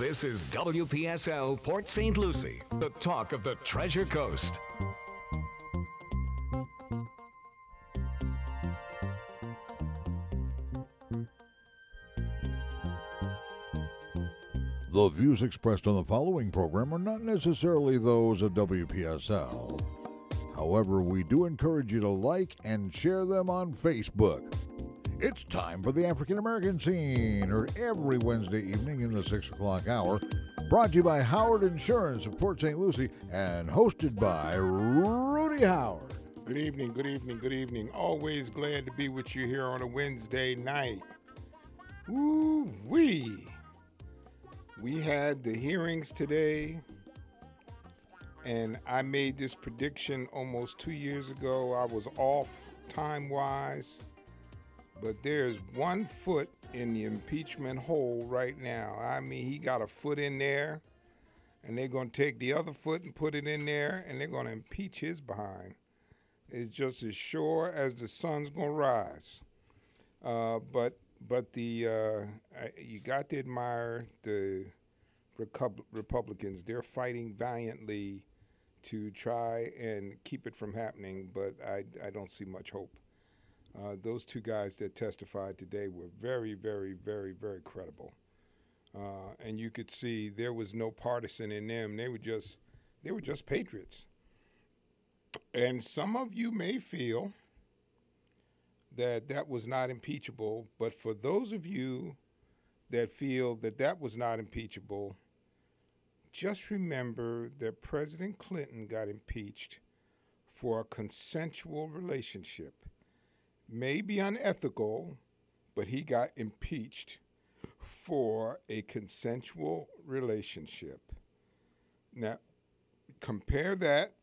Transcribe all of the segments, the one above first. This is WPSL Port St. Lucie, the talk of the Treasure Coast. The views expressed on the following program are not necessarily those of WPSL. However, we do encourage you to like and share them on Facebook. It's time for the African American Scene, heard every Wednesday evening in the 6 o'clock hour, brought to you by Howard Insurance of Port St. Lucie and hosted by Rudy Howard. Good evening, good evening, good evening. Always glad to be with you here on a Wednesday night. Woo-wee! We had the hearings today, and I made this prediction almost 2 years ago. I was off time-wise, but there's one foot in the impeachment hole right now. I mean, he got a foot in there, and they're going to take the other foot and put it in there, and they're going to impeach his behind. It's just as sure as the sun's going to rise. You got to admire the Republicans. They're fighting valiantly to try and keep it from happening, but I don't see much hope. Those two guys that testified today were very, very, very, very credible. And you could see there was no partisan in them. They were just patriots. And some of you may feel that that was not impeachable, but for those of you that feel that that was not impeachable, just remember that President Clinton got impeached for a consensual relationship. Maybe unethical, but he got impeached for a consensual relationship. Now, compare that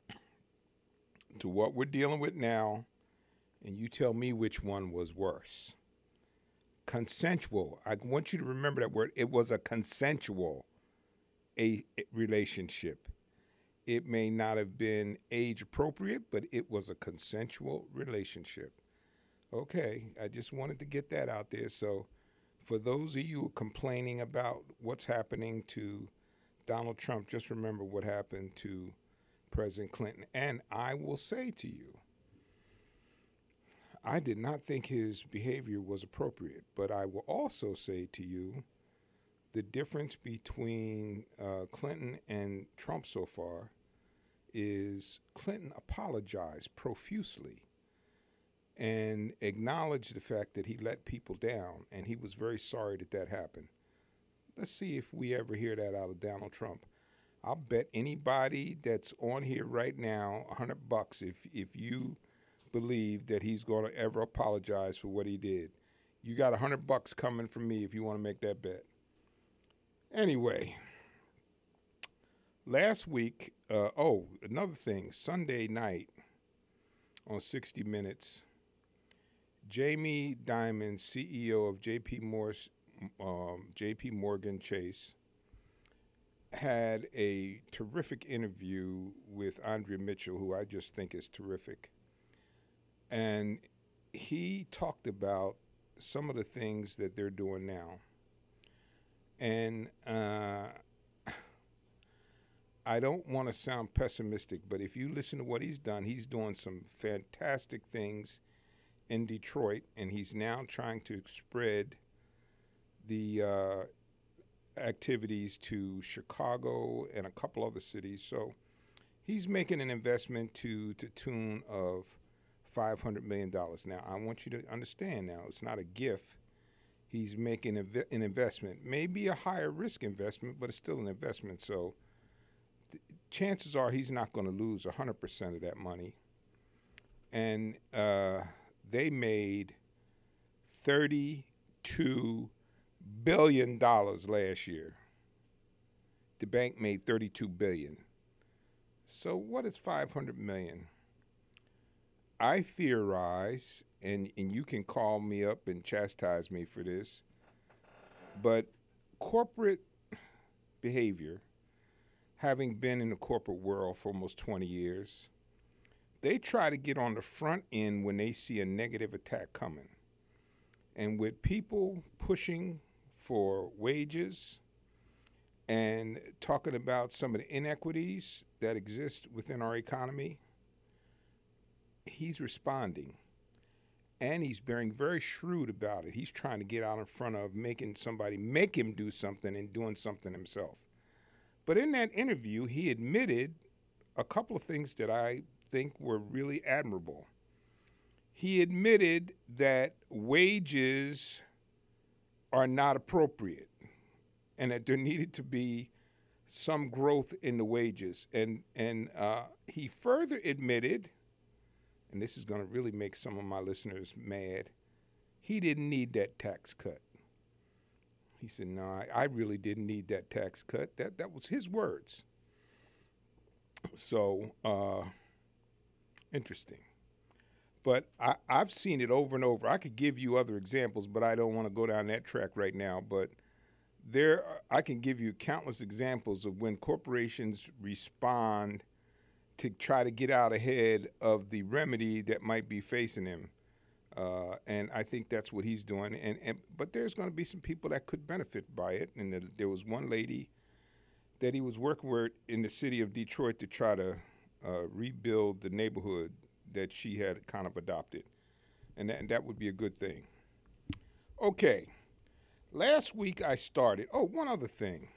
to what we're dealing with now, and you tell me which one was worse. Consensual. I want you to remember that word. It was a consensual relationship. It may not have been age appropriate, but it was a consensual relationship. Okay, I just wanted to get that out there. So for those of you complaining about what's happening to Donald Trump, just remember what happened to President Clinton. And I will say to you, I did not think his behavior was appropriate, but I will also say to you the difference between Clinton and Trump so far is Clinton apologized profusely and acknowledged the fact that he let people down, and he was very sorry that that happened. Let's see if we ever hear that out of Donald Trump. I'll bet anybody that's on here right now $100 if you believe that he's going to ever apologize for what he did. You got $100 coming from me if you want to make that bet. Anyway, last week, another thing, Sunday night on 60 Minutes, Jamie Dimon, CEO of JP Morgan Chase, had a terrific interview with Andrea Mitchell, who I just think is terrific. And he talked about some of the things that they're doing now. And I don't want to sound pessimistic, but if you listen to what he's done, he's doing some fantastic things in Detroit, and he's now trying to spread the activities to Chicago and a couple other cities. So he's making an investment to tune of $500 million. Now, I want you to understand now, it's not a gift. He's making an investment, maybe a higher risk investment, but it's still an investment. So chances are he's not going to lose 100% of that money. And they made $32 billion last year. The bank made $32 billion. So what is $500 million? I theorize, and you can call me up and chastise me for this, but corporate behavior, having been in the corporate world for almost 20 years, they try to get on the front end when they see a negative attack coming. And with people pushing for wages and talking about some of the inequities that exist within our economy, he's responding. And he's being very shrewd about it. He's trying to get out in front of making somebody make him do something and doing something himself. But in that interview, he admitted a couple of things that I think were really admirable. He admitted that wages are not appropriate and that there needed to be some growth in the wages. And he further admitted, and this is going to really make some of my listeners mad, he didn't need that tax cut. He said, no, I really didn't need that tax cut. That was his words. So, interesting. But I've seen it over and over. I could give you other examples, but I don't want to go down that track right now. But I can give you countless examples of when corporations respond to try to get out ahead of the remedy that might be facing him. And I think that's what he's doing. But there's going to be some people that could benefit by it. And there was one lady that he was working with in the city of Detroit to try to rebuild the neighborhood that she had kind of adopted. And that would be a good thing. Okay. Last week I started. Oh, one other thing.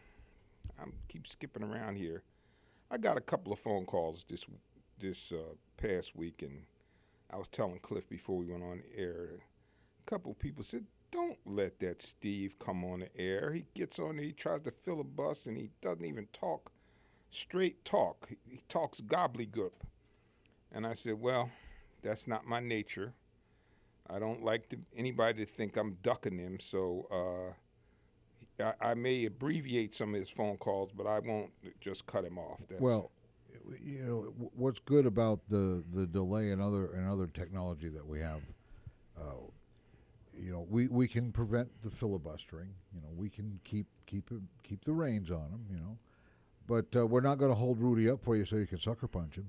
I keep skipping around here. I got a couple of phone calls this past week, and I was telling Cliff before we went on air, a couple of people said, don't let that Steve come on the air. He gets on there, he tries to filibuster, and he doesn't even talk straight talk. He talks gobbledygook. And I said, well, that's not my nature. I don't like anybody to think I'm ducking him, so I may abbreviate some of his phone calls, but I won't just cut him off. Well, you know what's good about the delay and other technology that we have. You know, we can prevent the filibustering. You know, we can keep the reins on him. You know, but we're not going to hold Rudy up for you so you can sucker punch him.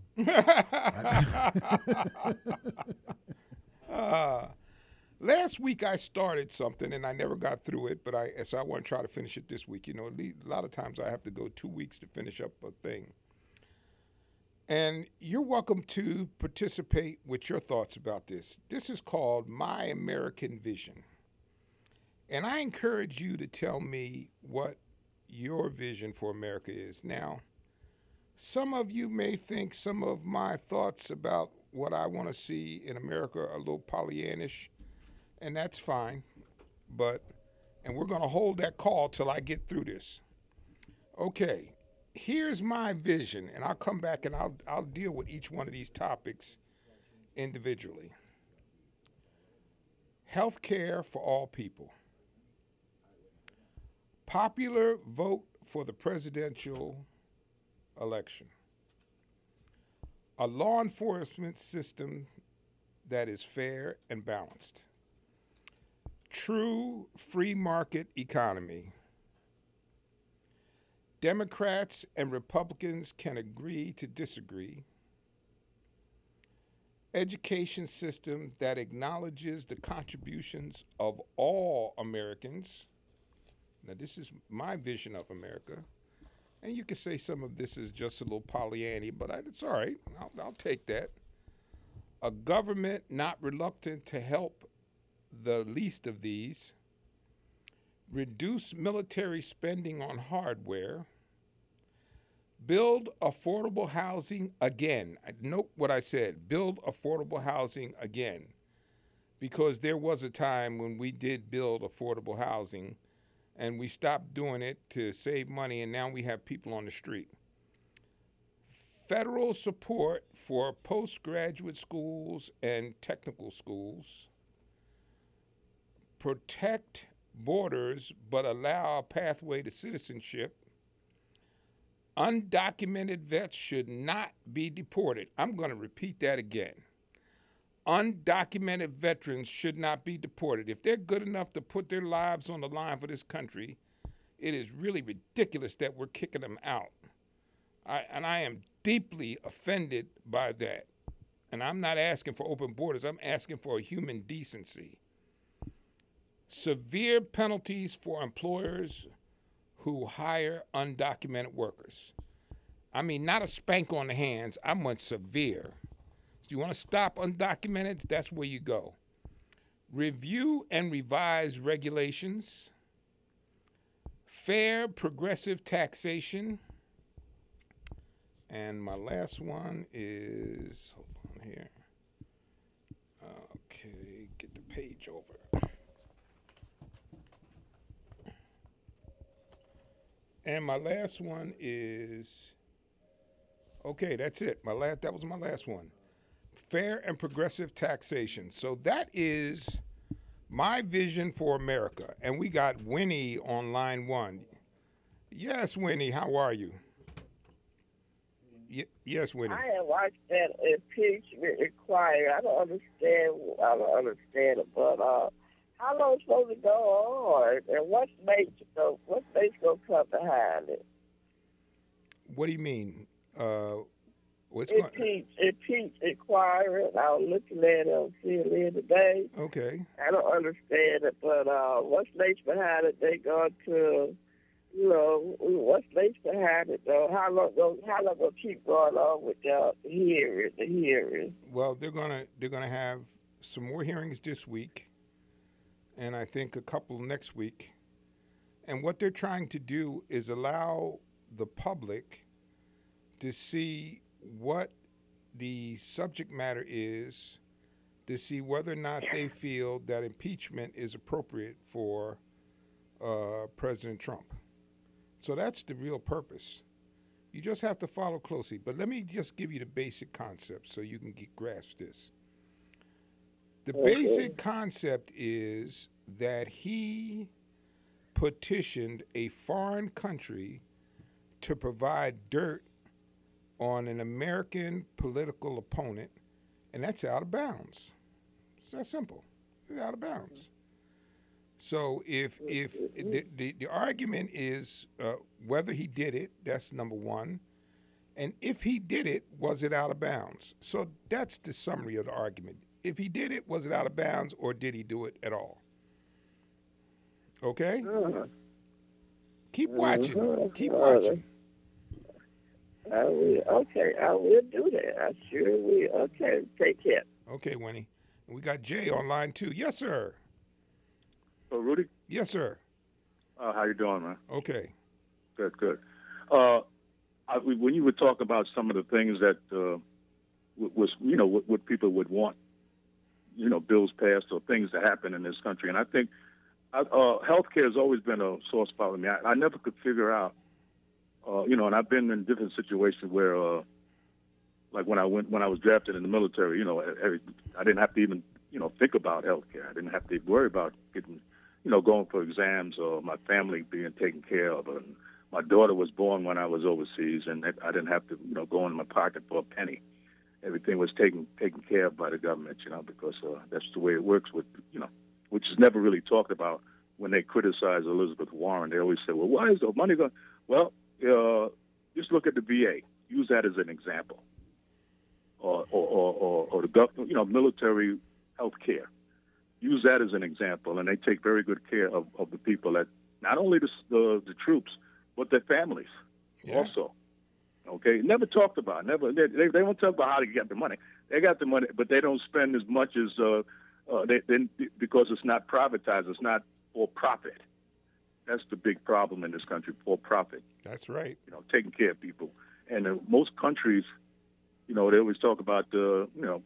Last week I started something and I never got through it, but I want to try to finish it this week. You know, a lot of times I have to go 2 weeks to finish up a thing. And you're welcome to participate with your thoughts about this. This is called My American Vision. And I encourage you to tell me what your vision for America is. Now, some of you may think some of my thoughts about what I want to see in America are a little Pollyannish. And that's fine, and we're going to hold that call till I get through this. Okay, here's my vision, and I'll come back and I'll deal with each one of these topics individually. Healthcare for all people. Popular vote for the presidential election. A law enforcement system that is fair and balanced. True free market economy. Democrats and Republicans can agree to disagree. Education system that acknowledges the contributions of all Americans. Now, this is my vision of America. And you can say some of this is just a little Pollyanny, but it's all right. I'll take that. A government not reluctant to help the least of these, reduce military spending on hardware, build affordable housing again. Note what I said, build affordable housing again, because there was a time when we did build affordable housing and we stopped doing it to save money, and now we have people on the street. Federal support for postgraduate schools and technical schools. Protect borders, but allow a pathway to citizenship. Undocumented vets should not be deported. I'm going to repeat that again. Undocumented veterans should not be deported. If they're good enough to put their lives on the line for this country, it is really ridiculous that we're kicking them out. I am deeply offended by that. And I'm not asking for open borders. I'm asking for human decency. Severe penalties for employers who hire undocumented workers. I mean, not a spank on the hands. I want severe. So you want to stop undocumented? That's where you go. Review and revise regulations. Fair, progressive taxation. And my last one is, hold on here. Okay, get the page over. And my last one is, okay, that's it. That was my last one. Fair and progressive taxation. So that is my vision for America. And we got Winnie on line one. Yes, Winnie, how are you? Yes, Winnie. I have watched that impeachment inquiry. I don't understand it, but how long it's supposed to go on, and what state's going to come behind it? What do you mean? Impeach inquiry. I was looking at it on CNN today. Okay. I don't understand it, but what state's behind it? They're going to, you know, what state's behind it, though? How long going to keep going on with the hearing? Well, they're going to have some more hearings this week, and I think a couple next week. And what they're trying to do is allow the public to see what the subject matter is, to see whether or not they feel that impeachment is appropriate for President Trump. So that's the real purpose. You just have to follow closely. But let me just give you the basic concept so you can grasp this. The basic concept is that he petitioned a foreign country to provide dirt on an American political opponent, and that's out of bounds. It's that simple. It's out of bounds. So if the argument is whether he did it, that's number one, and if he did it, was it out of bounds? So that's the summary of the argument. If he did it, was it out of bounds, or did he do it at all? Okay? Keep watching. Keep watching. I will. Okay, I will do that. I sure will. Okay, take care. Okay, Winnie. We got Jay on line two. Yes, sir. Oh, Rudy? Yes, sir. How you doing, man? Okay. Good, good. When you would talk about some of the things that was, you know, what people would want, you know, bills passed or things to happen in this country, and I think healthcare has always been a sore spot for me. I never could figure out. You know, and I've been in different situations where, like when I was drafted in the military, you know, I didn't have to even, you know, think about health care. I didn't have to worry about getting, you know, going for exams or my family being taken care of. And my daughter was born when I was overseas, and I didn't have to, you know, go in my pocket for a penny. Everything was taken care of by the government, you know, because that's the way it works with, you know, which is never really talked about when they criticize Elizabeth Warren. They always say, well, why is the money going? Well, just look at the VA. Use that as an example, or the government, you know, military health care. Use that as an example, and they take very good care of the people that not only the troops, but their families also. Okay, never talked about. Never they don't talk about how to get the money. They got the money, but they don't spend as much as because it's not privatized. It's not for profit. That's the big problem in this country, for profit. That's right. You know, taking care of people. And most countries, you know, they always talk about, you know,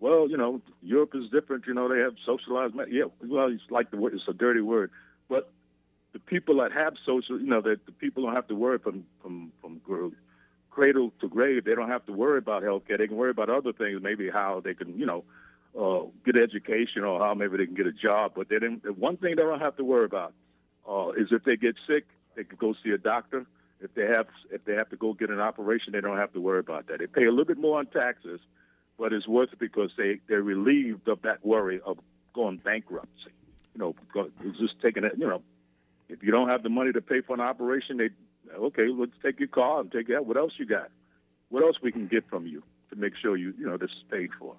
well, you know, Europe is different. You know, they have socialized. Yeah, well, it's like the word, it's a dirty word. But the people that have social, you know, that the people don't have to worry from cradle to grave. They don't have to worry about health care. They can worry about other things, maybe how they can, you know, get education or how maybe they can get a job. But they didn't, one thing they don't have to worry about. Is if they get sick, they can go see a doctor. If they have to go get an operation, they don't have to worry about that. They pay a little bit more on taxes, but it's worth it because they're relieved of that worry of going bankruptcy. You know, it's just taking it. You know, if you don't have the money to pay for an operation, okay, let's take your car and take that. What else you got? What else we can get from you to make sure you know this is paid for?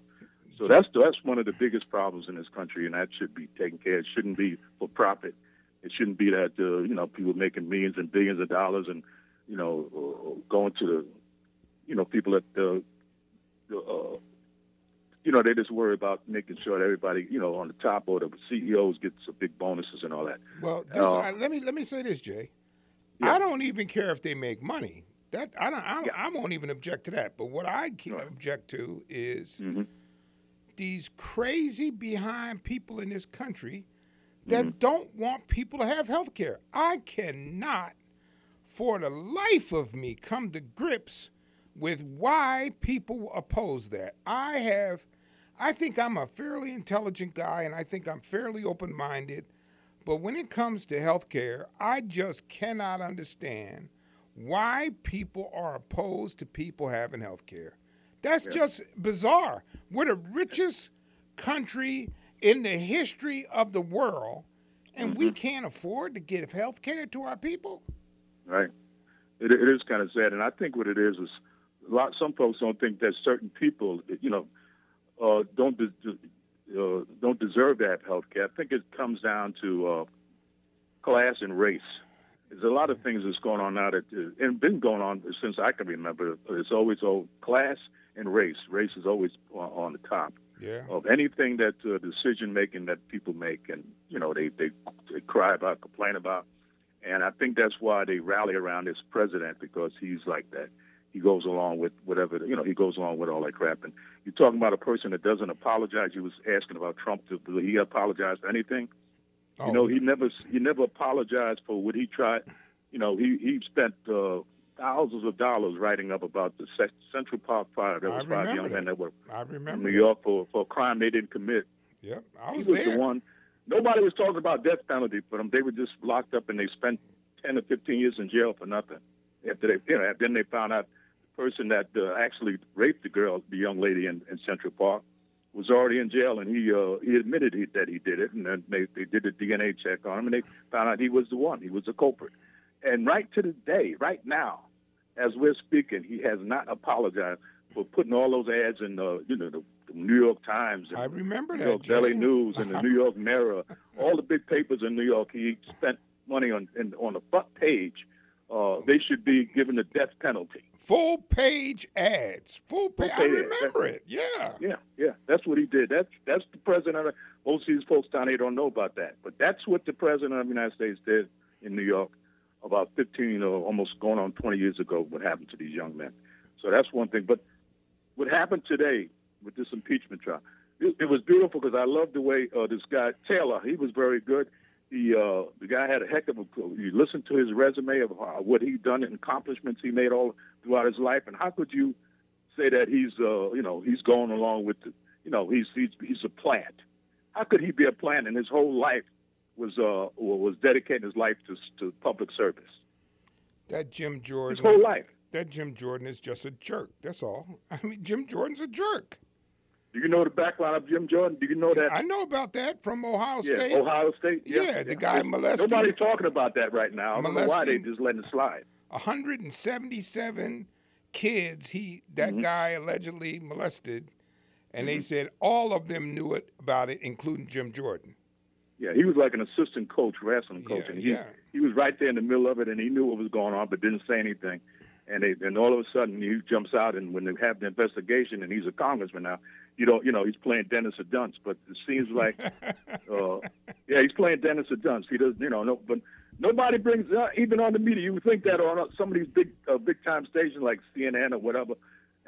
So that's one of the biggest problems in this country, and that should be taken care of. It shouldn't be for profit. It shouldn't be that, you know, people making millions and billions of dollars and, you know, going to the, you know, people that, you know, they just worry about making sure that everybody, you know, on the top or the CEOs gets some big bonuses and all that. Well, this, let me say this, Jay. Yeah. I don't even care if they make money. That I won't even object to that. But what I can object to is these crazy behind people in this country that don't want people to have health care. I cannot, for the life of me, come to grips with why people oppose that. I think I'm a fairly intelligent guy, and I think I'm fairly open-minded. But when it comes to health care, I just cannot understand why people are opposed to people having health care. That's just bizarre. We're the richest country in the history of the world, and we can't afford to give health care to our people. Right. It is kind of sad, and I think what it is a lot. Some folks don't think that certain people, you know, don't deserve to have health care. I think it comes down to class and race. There's a lot of things that's going on now that and been going on since I can remember. It's always class and race. Race is always on the top of anything that decision making that people make, and you know they cry about, complain about, and I think that's why they rally around this president, because he's like that. He goes along with whatever, you know. He goes along with all that crap. And you're talking about a person that doesn't apologize. You was asking about Trump. Did he apologize for anything? You know, he never apologized for what he tried. You know, he spent thousands of dollars writing up about the Central Park Five. There was 5 young men that were in New York for a crime they didn't commit. Yep, I was there. He was the one. Nobody was talking about death penalty for them. They were just locked up, and they spent 10 or 15 years in jail for nothing. After they, you know, then they found out the person that actually raped the girl, the young lady in Central Park, was already in jail, and he admitted that he did it, and then they did a DNA check on him, and they found out he was the one. He was the culprit. And right to the day, right now, as we're speaking, he has not apologized for putting all those ads in you know, the New York Times. And, I remember that, Jay. Daily News and the New York Mirror, all the big papers in New York. He spent money on the front page. They should be given the death penalty. Full page ads. Full page. I remember it. Yeah. Yeah. That's what he did. That's the president. Most of these folks down here don't know about that, but that's what the president of the United States did in New York about 15 or almost going on 20 years ago. What happened to these young men? So that's one thing. But what happened today with this impeachment trial? It was beautiful because I loved the way this guy Taylor. He was very good. The guy had a heck of a. You listen to his resume of what he done and accomplishments he made all throughout his life, and how could you say that he's you know, he's going along with the, you know, he's a plant? How could he be a plant? And his whole life was dedicating his life to public service. That Jim Jordan. His whole life. That Jim Jordan is just a jerk. That's all. I mean, Jim Jordan's a jerk. Do you know the background of Jim Jordan? Do you know that? I know about that from Ohio State. Ohio State. Yeah, the guy molested. Nobody's talking about that right now. I don't know why they just letting it slide. 177 kids that guy allegedly molested, and they said all of them knew about it, including Jim Jordan. Yeah, he was like an assistant coach, wrestling coach, and he was right there in the middle of it, and he knew what was going on, but didn't say anything. And all of a sudden he jumps out, and when they have the investigation, and he's a congressman now, you know he's playing Dennis the Dunce, but it seems like, he's playing Dennis the Dunce. He doesn't, you know, but nobody brings up, even on the media. You would think that on some of these big time stations like CNN or whatever,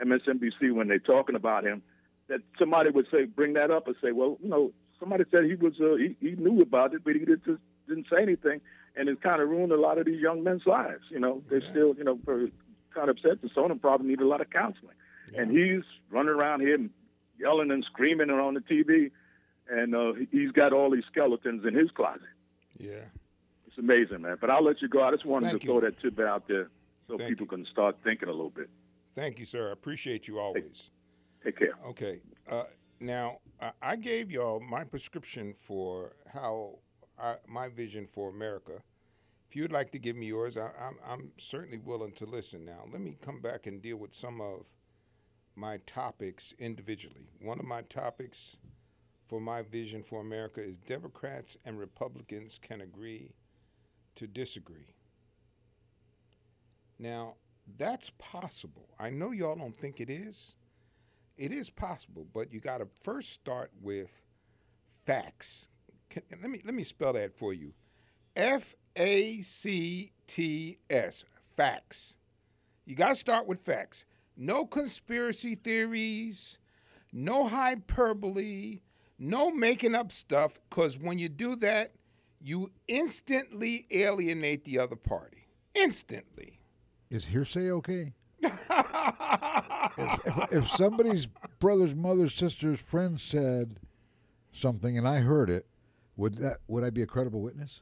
MSNBC, when they're talking about him, that somebody would say, bring that up and say, well, you know, somebody said he was he knew about it, but he didn't say anything, and it's kind of ruined a lot of these young men's lives. You know, they're still, you know, kind of upset, and so on, and probably need a lot of counseling. Yeah. And he's running around here yelling and screaming and on the TV, and he's got all these skeletons in his closet. Yeah. It's amazing, man. But I'll let you go. I just wanted to throw that tidbit out there so people can start thinking a little bit. Thank you, sir. I appreciate you always. Take care. Okay. Now, I gave y'all my prescription for how my vision for America. If you'd like to give me yours, I'm certainly willing to listen. Now, let me come back and deal with some of my topics individually. One of my topics for my vision for America is Democrats and Republicans can agree to disagree. Now, that's possible. I know y'all don't think it is. It is possible, but you got to first start with facts. Let me spell that for you. F-A-C-T-S, facts. You got to start with facts. No conspiracy theories, no hyperbole, no making up stuff, because when you do that, you instantly alienate the other party. Instantly. Is hearsay okay? If somebody's brother's mother's sister's friend said something and I heard it, would I be a credible witness?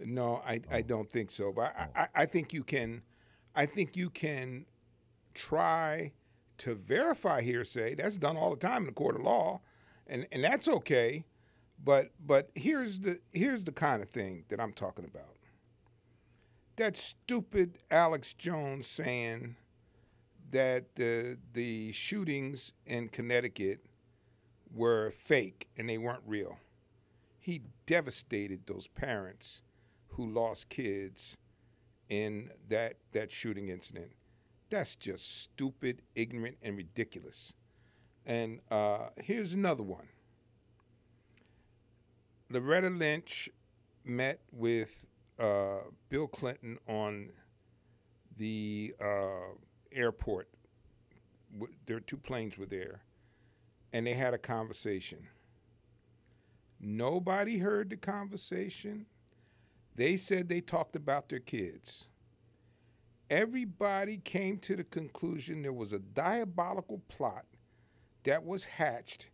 No, I don't think so. But I think you can try to verify hearsay. That's done all the time in the court of law, and that's okay. But here's the kind of thing that I'm talking about. That stupid Alex Jones saying that the shootings in Connecticut were fake and they weren't real. He devastated those parents who lost kids in that shooting incident. That's just stupid, ignorant, and ridiculous. And here's another one. Loretta Lynch met with Bill Clinton on the airport. Their two planes were there, and they had a conversation. Nobody heard the conversation. They said they talked about their kids. Everybody came to the conclusion there was a diabolical plot that was hatched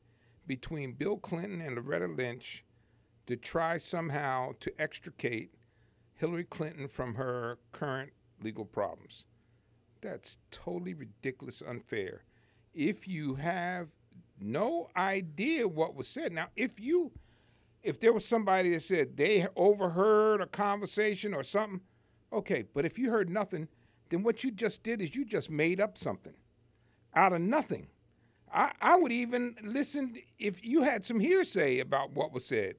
between Bill Clinton and Loretta Lynch to try somehow to extricate Hillary Clinton from her current legal problems. That's totally ridiculous, unfair. If you have no idea what was said. Now, if there was somebody that said they overheard a conversation or something, okay, but if you heard nothing, then what you just did is you just made up something out of nothing. I would even listen if you had some hearsay about what was said.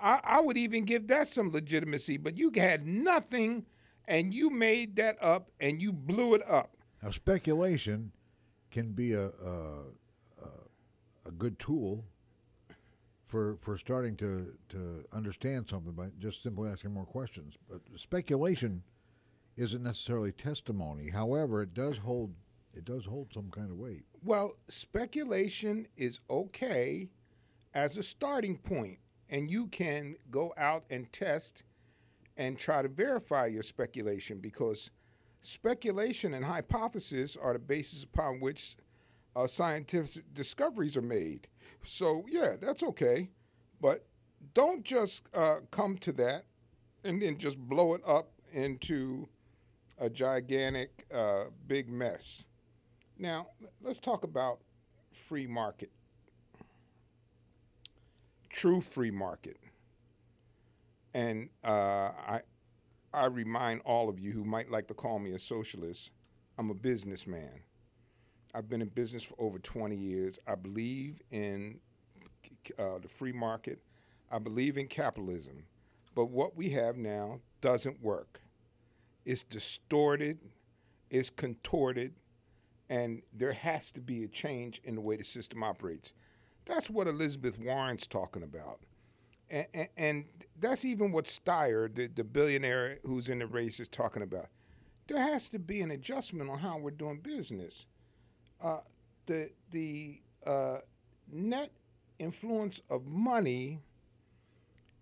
I would even give that some legitimacy, but you had nothing, and you made that up, and you blew it up. Now, speculation can be a good tool for starting to understand something by just simply asking more questions. But speculation isn't necessarily testimony. However, it does hold some kind of weight. Well, speculation is okay as a starting point. And you can go out and test and try to verify your speculation, because speculation and hypothesis are the basis upon which scientific discoveries are made. So, yeah, that's okay. But don't just come to that and then just blow it up into a gigantic, big mess. Now, let's talk about free market. True free market. And I remind all of you who might like to call me a socialist, I'm a businessman. I've been in business for over 20 years. I believe in the free market. I believe in capitalism. But what we have now doesn't work. It's distorted. It's contorted. And there has to be a change in the way the system operates. That's what Elizabeth Warren's talking about. And that's even what Steyer, the billionaire who's in the race, is talking about. There has to be an adjustment on how we're doing business. The net influence of money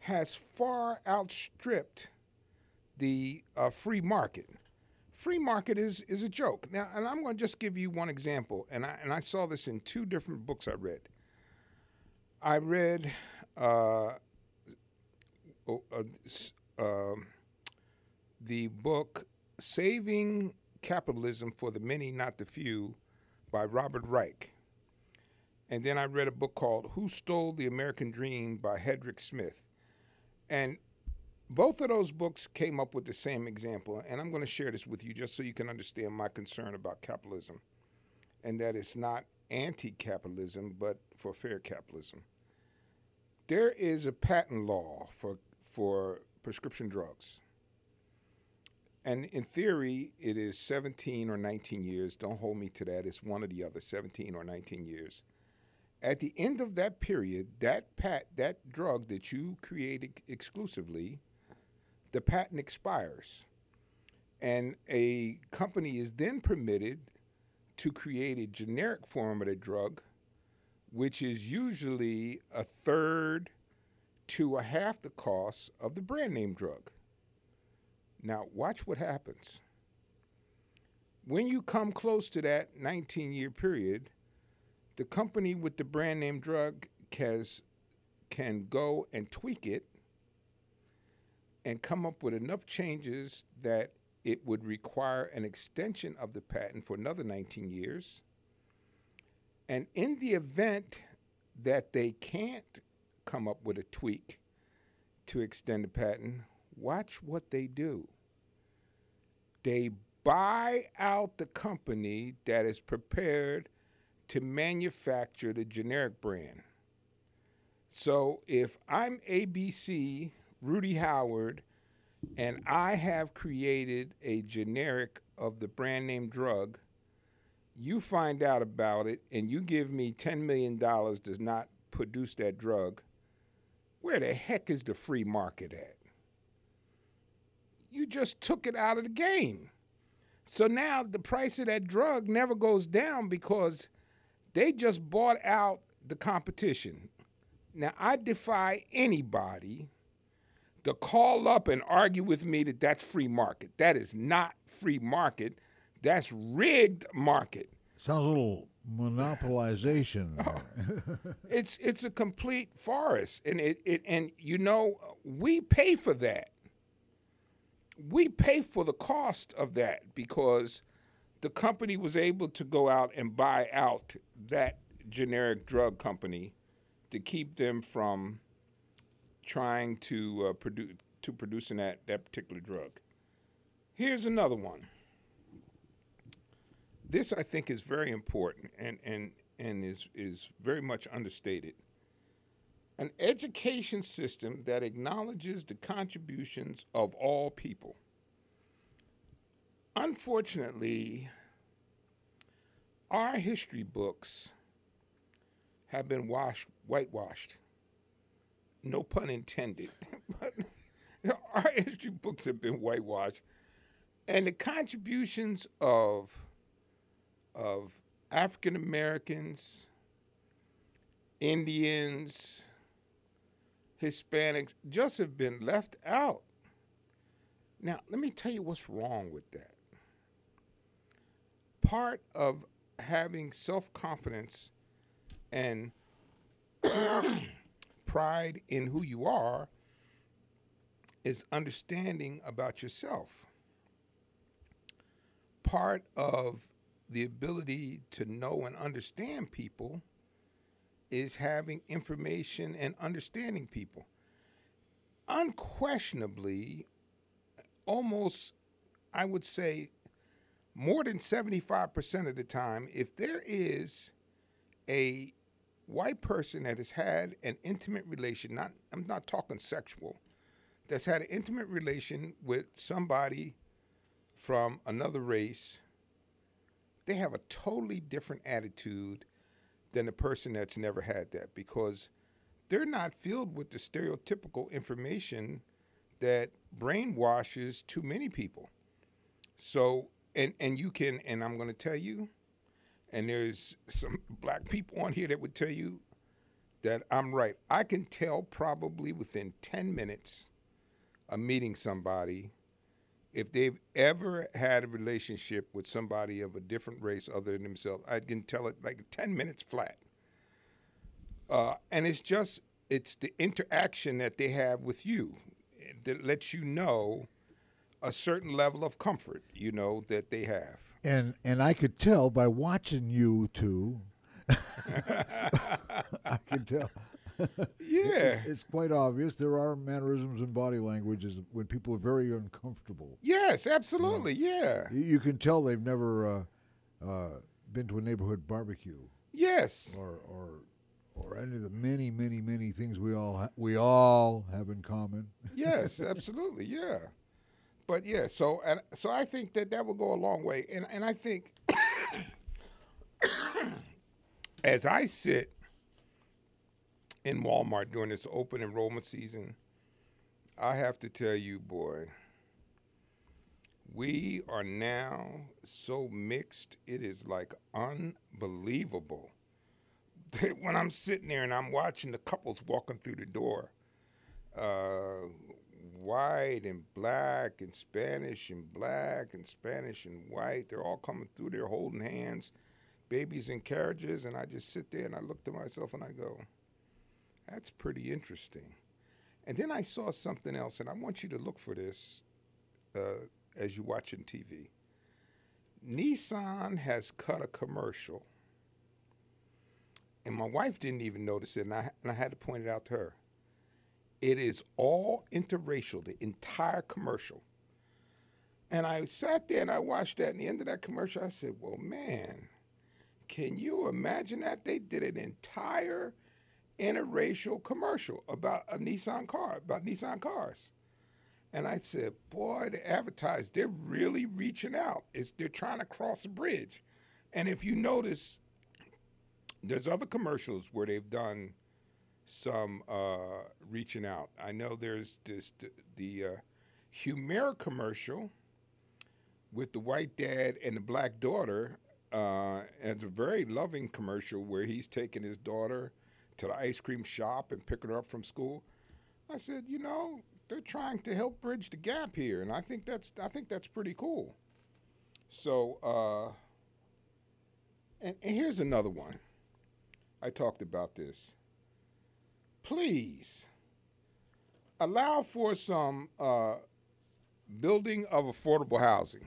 has far outstripped the free market. Free market is a joke. Now, and I'm going to just give you one example, and I saw this in two different books I read. I read the book Saving Capitalism for the Many, Not the Few by Robert Reich. And then I read a book called Who Stole the American Dream by Hedrick Smith. And both of those books came up with the same example. And I'm going to share this with you just so you can understand my concern about capitalism, and that it's not anti-capitalism, but for fair capitalism. There is a patent law for prescription drugs. And in theory, it is 17 or 19 years. Don't hold me to that. It's one or the other, 17 or 19 years. At the end of that period, that drug that you created exclusively, the patent expires. And a company is then permitted to create a generic form of the drug, which is usually a third to a half the cost of the brand name drug. Now, watch what happens. When you come close to that 19-year period, the company with the brand name drug can go and tweak it and come up with enough changes that it would require an extension of the patent for another 19 years. And in the event that they can't come up with a tweak to extend the patent, watch what they do. They buy out the company that is prepared to manufacture the generic brand. So if I'm ABC, Rudy Howard, and I have created a generic of the brand name drug, you find out about it and you give me $10 million does not produce that drug, where the heck is the free market at? You just took it out of the game. So now the price of that drug never goes down because they just bought out the competition. Now, I defy anybody to call up and argue with me that that's free market. That is not free market. That's rigged market. Sounds a little monopolization. Oh. It's a complete farce, and we pay for that. We pay for the cost of that because the company was able to go out and buy out that generic drug company to keep them from trying to producing that particular drug. Here's another one. This, I think, is very important and is very much understated. An education system that acknowledges the contributions of all people. Unfortunately, our history books have been whitewashed. No pun intended, but our history books have been whitewashed. And the contributions of African Americans, Indians, Hispanics, just have been left out. Now, let me tell you what's wrong with that. Part of having self-confidence and pride in who you are is understanding about yourself. Part of the ability to know and understand people is having information and understanding people. Unquestionably, almost, I would say, more than 75% of the time, if there is a white person that has had an intimate relation, I'm not talking sexual, that's had an intimate relation with somebody from another race, they have a totally different attitude than the person that's never had that because they're not filled with the stereotypical information that brainwashes too many people. So, and I'm going to tell you, and there's some black people on here that would tell you that I'm right. I can tell probably within 10 minutes of meeting somebody if they've ever had a relationship with somebody of a different race other than themselves. I can tell it like 10 minutes flat. And it's the interaction that they have with you that lets you know a certain level of comfort, you know, that they have. And I could tell by watching you two. I could tell. Yeah. It's quite obvious. There are mannerisms and body languages when people are very uncomfortable. Yes, absolutely. Yeah. You can tell they've never been to a neighborhood barbecue. Yes. Or any of the many, many, many things we all have in common. Yes, absolutely. Yeah. But yeah, so I think that will go a long way, and I think as I sit in Walmart during this open enrollment season, I have to tell you, boy, we are now so mixed, it is like unbelievable. When I'm sitting there and I'm watching the couples walking through the door, white and black and Spanish and black and Spanish and white, they're all coming through there holding hands, babies in carriages, and I just sit there and I look to myself and I go, that's pretty interesting. And then I saw something else, and I want you to look for this as you're watching TV. Nissan has cut a commercial, and my wife didn't even notice it, and I had to point it out to her. It is all interracial, the entire commercial. And I sat there and I watched that, and the end of that commercial, I said, well, man, can you imagine that? They did an entire interracial commercial about a Nissan car, about Nissan cars. And I said, boy, the advertisers, they're really reaching out. They're trying to cross a bridge. And if you notice, there's other commercials where they've done some reaching out. I know there's this, the Hummer commercial with the white dad and the black daughter. And it's a very loving commercial where he's taking his daughter to the ice cream shop and picking her up from school. I said, you know, they're trying to help bridge the gap here, and I think that's pretty cool. So, and here's another one. I talked about this. Please allow for some building of affordable housing.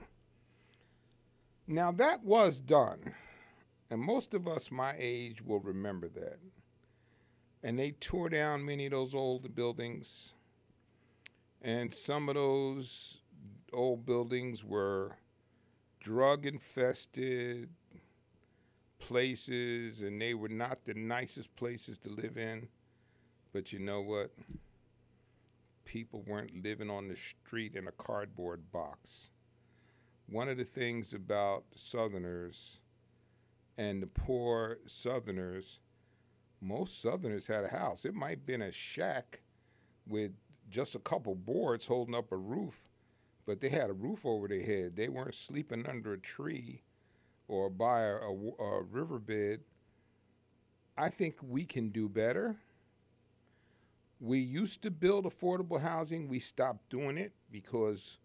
Now, that was done, and most of us my age will remember that. And they tore down many of those old buildings. And some of those old buildings were drug-infested places, and they were not the nicest places to live in. But you know what? People weren't living on the street in a cardboard box. One of the things about Southerners and the poor Southerners, most Southerners had a house. It might have been a shack with just a couple boards holding up a roof, but they had a roof over their head. They weren't sleeping under a tree or by a riverbed. I think we can do better. We used to build affordable housing. We stopped doing it because,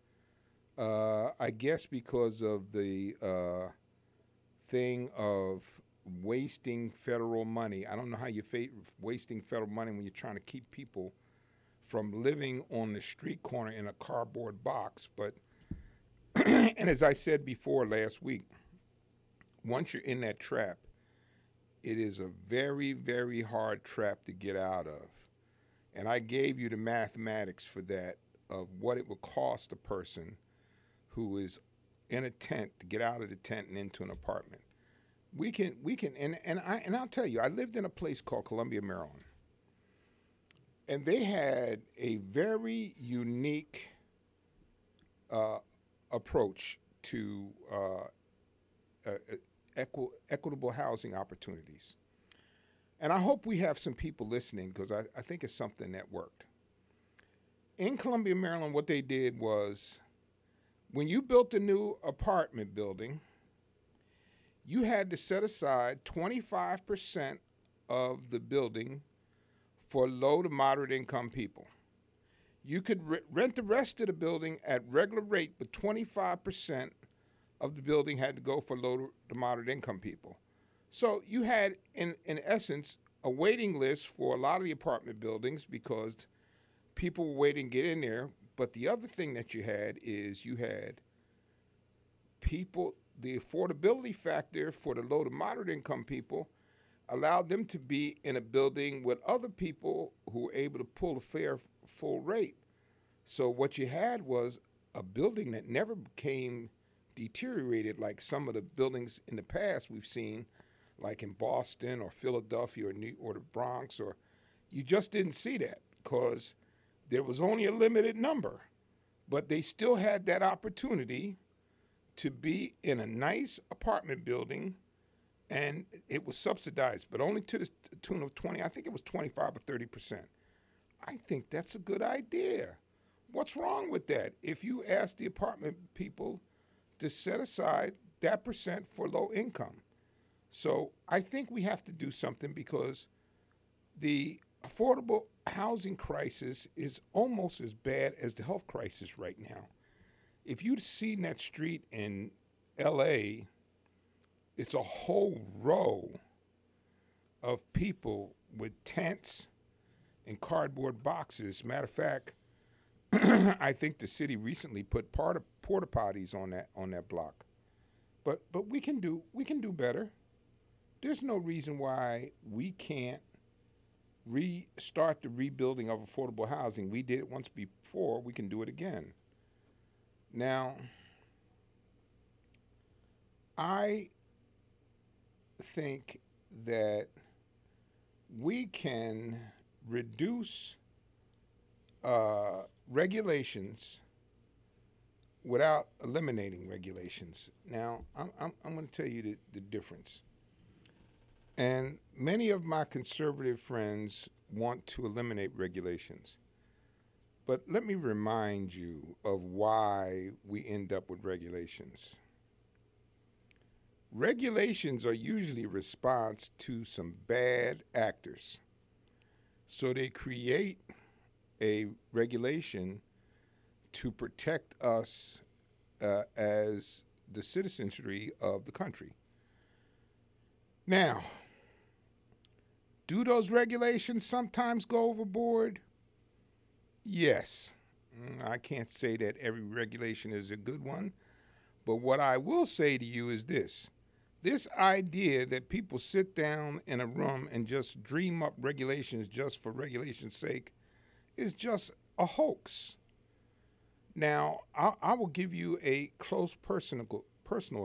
I guess because of the thing of wasting federal money. I don't know how you're wasting federal money when you're trying to keep people from living on the street corner in a cardboard box. But, and as I said before last week, once you're in that trap, it is a very, very hard trap to get out of. And I gave you the mathematics for that of what it would cost a person who is in a tent to get out of the tent and into an apartment. We can, and I'll tell you, I lived in a place called Columbia, Maryland. And they had a very unique approach to equitable housing opportunities. And I hope we have some people listening because I think it's something that worked. In Columbia, Maryland, what they did was when you built a new apartment building, you had to set aside 25% of the building for low to moderate income people. You could rent the rest of the building at regular rate, but 25% of the building had to go for low to moderate income people. So you had, in essence, a waiting list for a lot of the apartment buildings because people were waiting to get in there. But the other thing that you had is you had people, the affordability factor for the low to moderate income people allowed them to be in a building with other people who were able to pull a fair full rate. So what you had was a building that never became deteriorated like some of the buildings in the past we've seen, like in Boston or Philadelphia or the Bronx, or you just didn't see that because there was only a limited number. But they still had that opportunity to be in a nice apartment building, and it was subsidized, but only to the tune of 20, I think it was 25 or 30%. I think that's a good idea. What's wrong with that? If you ask the apartment people to set aside that percent for low income. So I think we have to do something, because the affordable housing crisis is almost as bad as the health crisis right now. If you see that street in L.A., it's a whole row of people with tents and cardboard boxes. Matter of fact, I think the city recently put porta potties on that block. But we can do better. There's no reason why we can't restart the rebuilding of affordable housing. We did it once before. We can do it again. Now, I think that we can reduce regulations without eliminating regulations. Now, I'm going to tell you the difference. And many of my conservative friends want to eliminate regulations. But let me remind you of why we end up with regulations. Regulations are usually a response to some bad actors. So they create a regulation to protect us as the citizenry of the country. Now, do those regulations sometimes go overboard? Yes. I can't say that every regulation is a good one, but what I will say to you is this. This idea that people sit down in a room and just dream up regulations just for regulation's sake is just a hoax. Now, I will give you a close personal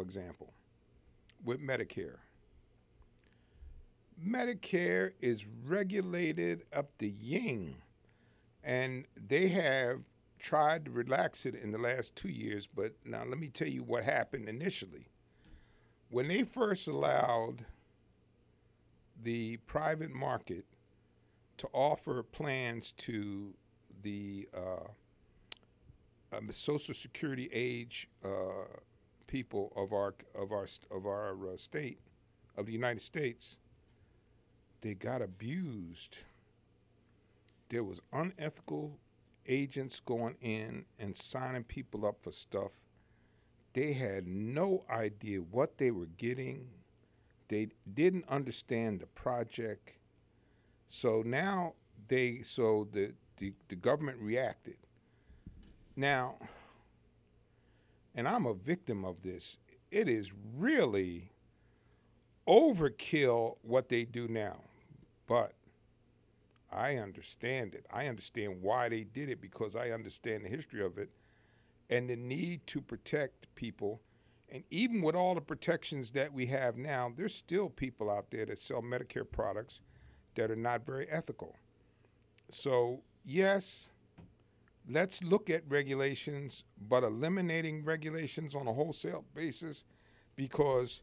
example with Medicare. Medicare is regulated up the yin, and they have tried to relax it in the last 2 years, but now let me tell you what happened initially. When they first allowed the private market to offer plans to the Social Security age people of our state, of the United States, they got abused. There was unethical agents going in and signing people up for stuff. They had no idea what they were getting. They didn't understand the project. So now the government reacted. Now, and I'm a victim of this, it is really overkill what they do now. But I understand it. I understand why they did it, because I understand the history of it and the need to protect people. And even with all the protections that we have now, there's still people out there that sell Medicare products that are not very ethical. So, yes, let's look at regulations, but eliminating regulations on a wholesale basis, because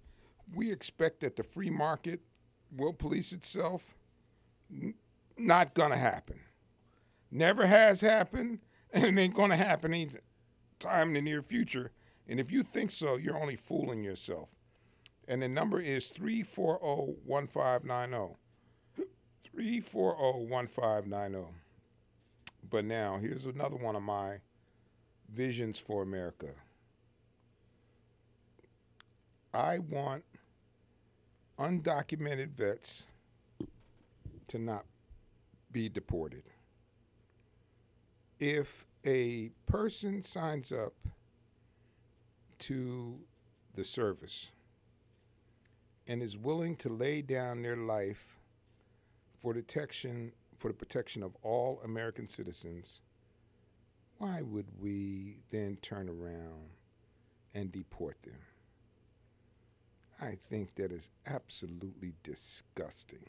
we expect that the free market will police itself. Not going to happen. Never has happened, and it ain't going to happen any time in the near future. And if you think so, you're only fooling yourself. And the number is 340-1590. 340-1590. But now, here's another one of my visions for America. I want undocumented vets to not be deported. If a person signs up to the service and is willing to lay down their life for the protection of all American citizens, why would we then turn around and deport them? I think that is absolutely disgusting.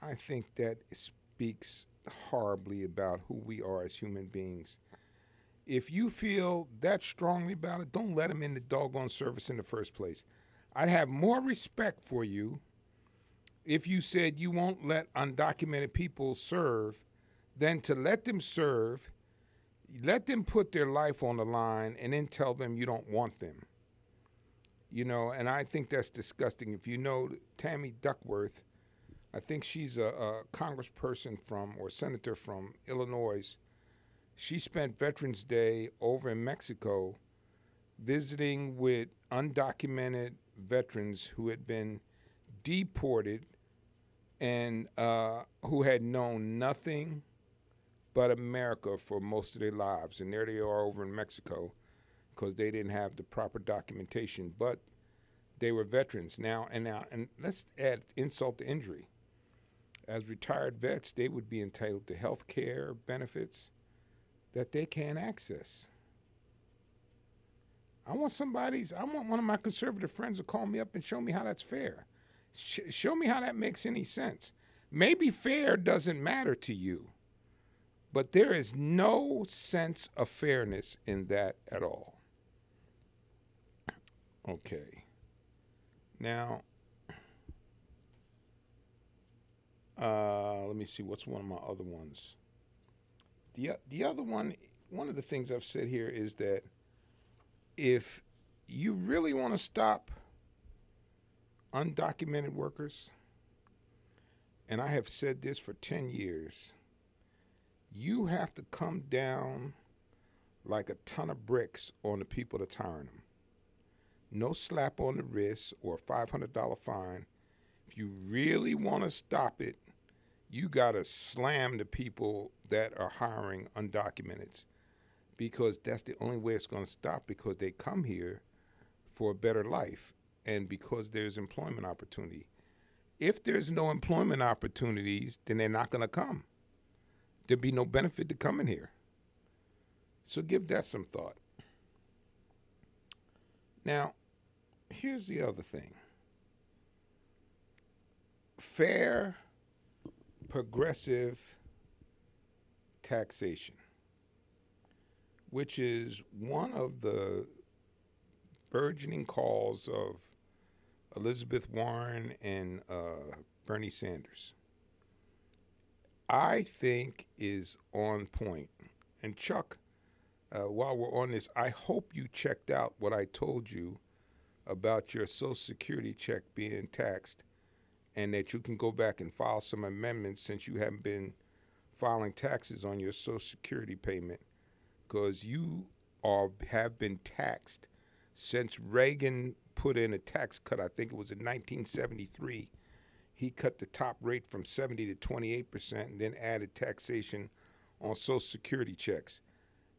I think that speaks horribly about who we are as human beings. If you feel that strongly about it, don't let them in the doggone service in the first place. I'd have more respect for you if you said you won't let undocumented people serve than to let them serve, let them put their life on the line, and then tell them you don't want them. You know, and I think that's disgusting. If you know Tammy Duckworth, I think she's a congressperson from, or senator from Illinois. She spent Veterans Day over in Mexico visiting with undocumented veterans who had been deported and who had known nothing but America for most of their lives. And there they are over in Mexico because they didn't have the proper documentation, but they were veterans. Now, and let's add insult to injury. As retired vets, they would be entitled to health care benefits that they can't access. I want one of my conservative friends to call me up and show me how that's fair. Show me how that makes any sense. Maybe fair doesn't matter to you, but there is no sense of fairness in that at all. Okay. Now, let me see. What's one of my other ones? The other one, one of the things I've said here is that if you really want to stop undocumented workers, and I have said this for 10 years, you have to come down like a ton of bricks on the people that's hiring them. No slap on the wrist or a $500 fine. If you really want to stop it, you got to slam the people that are hiring undocumented, because that's the only way it's going to stop, because they come here for a better life and because there's employment opportunity. If there's no employment opportunities, then they're not going to come. There'd be no benefit to coming here. So give that some thought. Now, here's the other thing. Fair, progressive taxation, which is one of the burgeoning calls of Elizabeth Warren and Bernie Sanders, I think is on point. And Chuck, while we're on this, I hope you checked out what I told you about your Social Security check being taxed, and that you can go back and file some amendments since you haven't been filing taxes on your Social Security payment, because you are, have been taxed since Reagan put in a tax cut. I think it was in 1973. He cut the top rate from 70% to 28% and then added taxation on Social Security checks.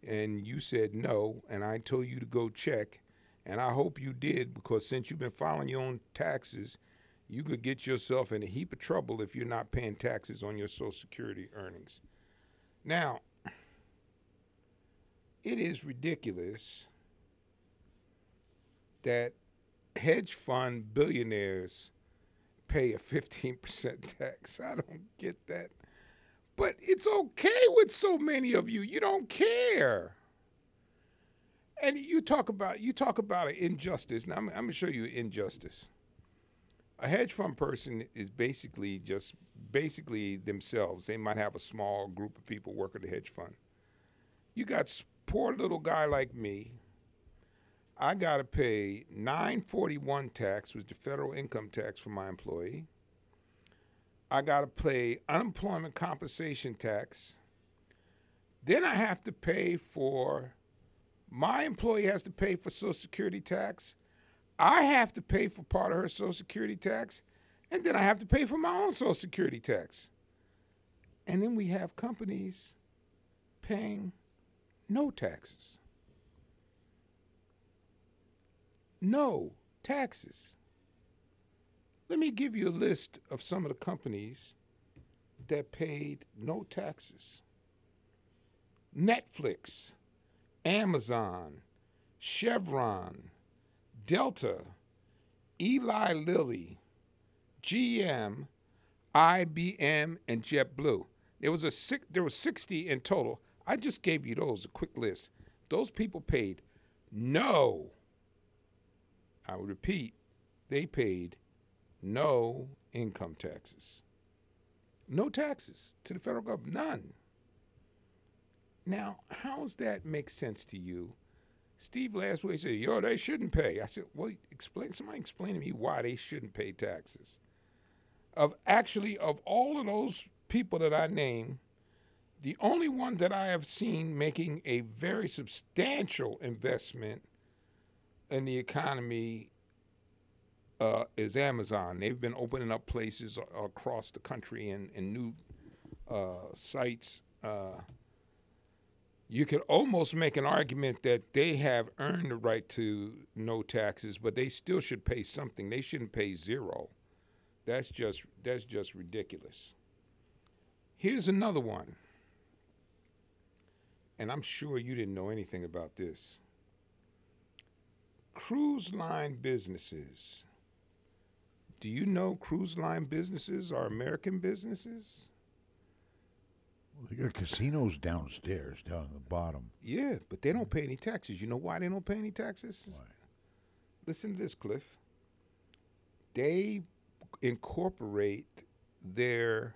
And you said no, and I told you to go check, and I hope you did, because since you've been filing your own taxes, you could get yourself in a heap of trouble if you're not paying taxes on your Social Security earnings. Now, it is ridiculous that hedge fund billionaires pay a 15% tax. I don't get that. But it's okay with so many of you. You don't care. And you talk about an injustice. Now I'm gonna show you injustice. A hedge fund person is basically themselves. They might have a small group of people work at the hedge fund. You got poor little guy like me. I got to pay 941 tax, which is the federal income tax for my employee. I got to pay unemployment compensation tax. Then I have to pay for, my employee has to pay for Social Security tax. I have to pay for part of her Social Security tax. And then I have to pay for my own Social Security tax. And then we have companies paying no taxes. No taxes. Let me give you a list of some of the companies that paid no taxes. Netflix, Amazon, Chevron, Delta, Eli Lilly, GM, IBM, and JetBlue. There was 60 in total. I just gave you those, a quick list. Those people paid no. I would repeat, they paid no income taxes. No taxes to the federal government, none. Now, how does that make sense to you? Steve last week said, yo, they shouldn't pay. I said, well, somebody explain to me why they shouldn't pay taxes. Of all of those people that I named, the only one that I have seen making a very substantial investment in the economy is Amazon. They've been opening up places across the country and new sites. You could almost make an argument that they have earned the right to no taxes, but they still should pay something. They shouldn't pay zero. That's just ridiculous. Here's another one. And I'm sure you didn't know anything about this. Cruise line businesses. Do you know cruise line businesses are American businesses? There are casinos downstairs, down at the bottom. Yeah, but they don't pay any taxes. You know why they don't pay any taxes? Why? Listen to this, Cliff. They incorporate their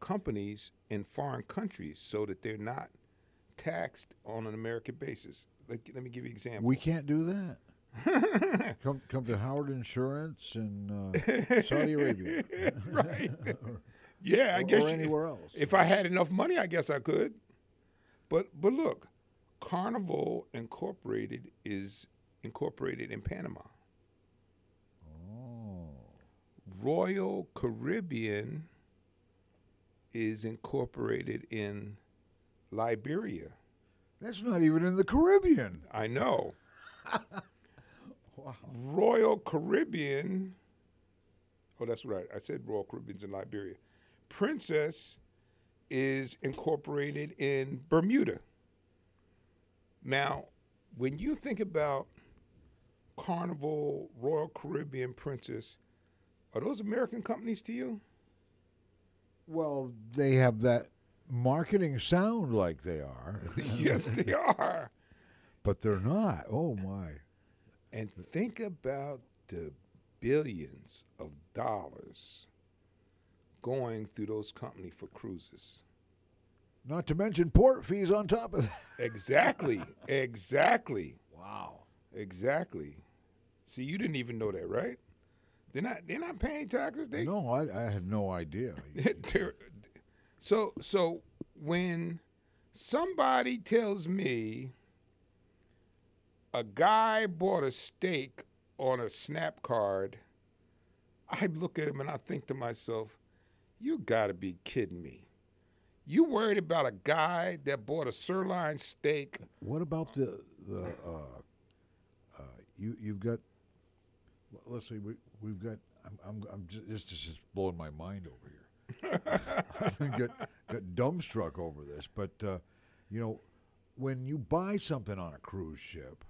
companies in foreign countries so that they're not taxed on an American basis. Like, let me give you an example. We can't do that. come to Howard Insurance in Saudi Arabia. Right. Yeah, I guess. Or anywhere else. If I had enough money, I guess I could. But look, Carnival Incorporated is incorporated in Panama. Oh. Royal Caribbean is incorporated in Liberia. That's not even in the Caribbean. I know. Wow. Royal Caribbean. Oh, that's right. I said Royal Caribbean's in Liberia. Princess is incorporated in Bermuda. Now, when you think about Carnival, Royal Caribbean, Princess, are those American companies to you? Well, they have that marketing sound like they are. Yes, they are. But they're not. Oh, my. And think about the billions of dollars going through those companies for cruises. Not to mention port fees on top of that. Exactly. Exactly. Wow. Exactly. See, you didn't even know that, right? They're not paying taxes. No, I had no idea. So when somebody tells me a guy bought a steak on a SNAP card, I look at him and I think to myself, you got to be kidding me. You worried about a guy that bought a sirloin steak? What about you've got, let's say we've got, I'm just blowing my mind over here. I got dumbstruck over this, but you know, when you buy something on a cruise ship,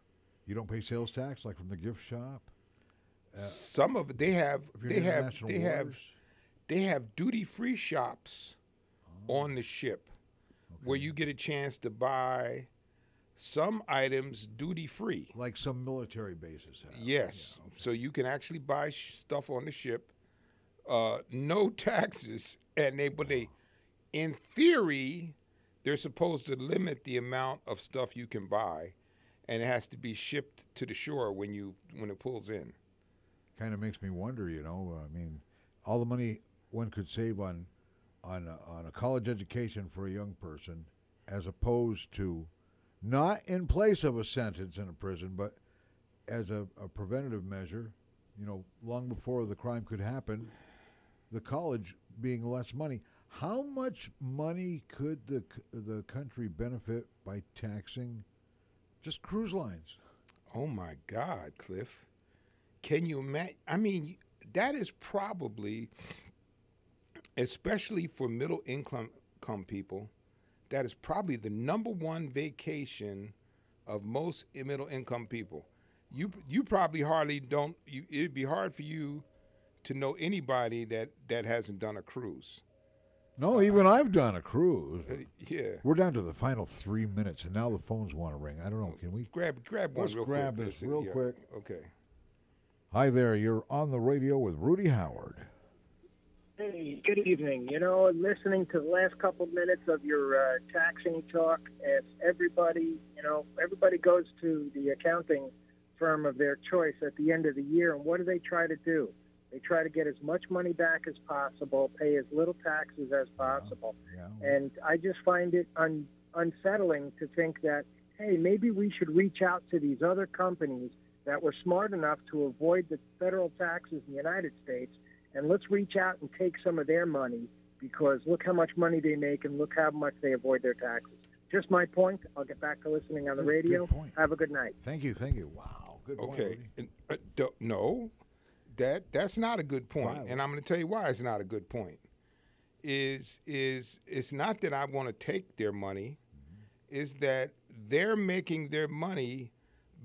you don't pay sales tax, like from the gift shop. Some of it they have duty-free shops on the ship, okay, where you get a chance to buy some items duty-free. Like some military bases have. Yes. Yeah, okay. So you can actually buy stuff on the ship, no taxes, and but in theory, they're supposed to limit the amount of stuff you can buy, and it has to be shipped to the shore when it pulls in. Kind of makes me wonder, you know, I mean, all the money one could save on a college education for a young person, as opposed to, not in place of a sentence in a prison, but as a preventative measure, you know, long before the crime could happen, the college being less money. How much money could the country benefit by taxing just cruise lines? Oh, my God, Cliff. Can you imagine? I mean, that is probably, especially for middle-income people, that is probably the #1 vacation of most middle-income people. You probably hardly don't. It'd be hard for you to know anybody that hasn't done a cruise. No, even I've done a cruise. Yeah. We're down to the final 3 minutes, and now the phones want to ring. I don't know. Can we grab one? Let's real grab quick, this real quick. Okay. Hi there. You're on the radio with Rudy Howard. Hey, good evening. You know, listening to the last couple minutes of your taxing talk, as everybody, you know, everybody goes to the accounting firm of their choice at the end of the year, and what do they try to do? They try to get as much money back as possible, pay as little taxes as possible. Yeah, yeah. And I just find it unsettling to think that, hey, maybe we should reach out to these other companies that were smart enough to avoid the federal taxes in the United States, and let's reach out and take some of their money, because look how much money they make and look how much they avoid their taxes. Just my point. I'll get back to listening on the radio. Have a good night. Thank you. Thank you. Wow. Good point. Okay. And, no. That's not a good point, and I'm going to tell you why it's not a good point. It's not that I want to take their money, is that they're making their money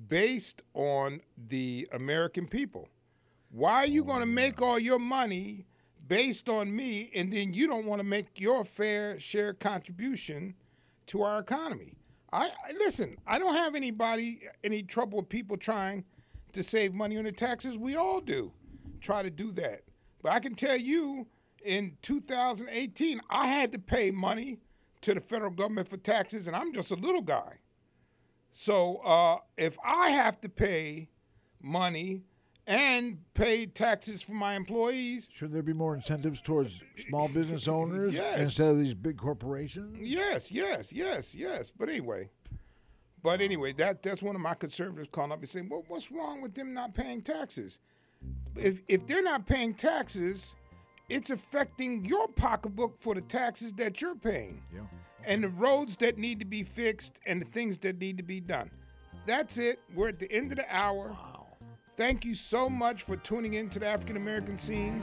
based on the American people. Why are you going to make all your money based on me, and then you don't want to make your fair share contribution to our economy? Listen, I don't have any trouble with people trying to save money on the taxes. We all do try to do that. But I can tell you, in 2018, I had to pay money to the federal government for taxes, and I'm just a little guy. So if I have to pay money and pay taxes for my employees, should there be more incentives towards small business owners instead of these big corporations? Yes. But anyway. But anyway, that's one of my conservatives calling up and saying, well, what's wrong with them not paying taxes? If they're not paying taxes, it's affecting your pocketbook for the taxes that you're paying. Yeah. And the roads that need to be fixed and the things that need to be done. That's it. We're at the end of the hour. Wow. Thank you so much for tuning in to the African-American Scene.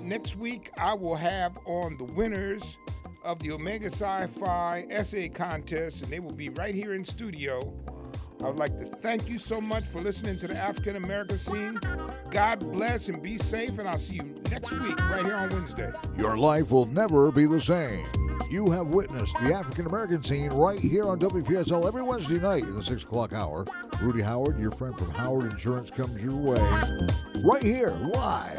Next week, I will have on the winners of the Omega Sci-Fi essay contest, and they will be right here in studio. I would like to thank you so much for listening to the African American Scene. God bless and be safe, and I'll see you next week right here on Wednesday. Your life will never be the same. You have witnessed the African American Scene right here on WPSL every Wednesday night in the 6 o'clock hour. Rudy Howard, your friend from Howard Insurance, comes your way right here, live.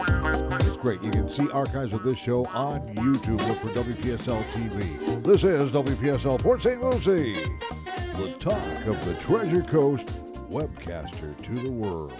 It's great. You can see archives of this show on YouTube. Look for WPSL TV. This is WPSL Port St. Lucie, the talk of the Treasure Coast, webcaster to the world.